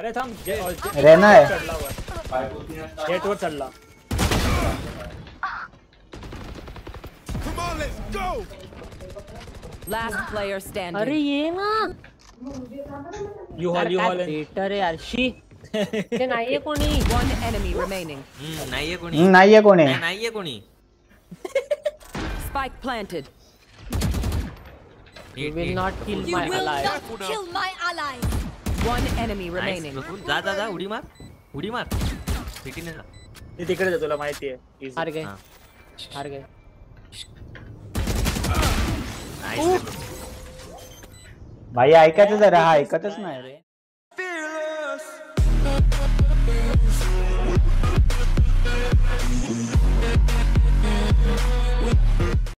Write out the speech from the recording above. अरे था रहना है गेट और चल रहा। Last player standing. अरे ये ना you haul बेटर है अर्शी ये नाइए कोनी one enemy remaining. नाइए कोनी spike planted. You will not kill my ally. One enemy remaining. दा उड़ी मार ठीक है ना ये तिकडे जा तुला माहिती आहे हार गए भाई ऐकायचं जरा ऐकतच नाही रे।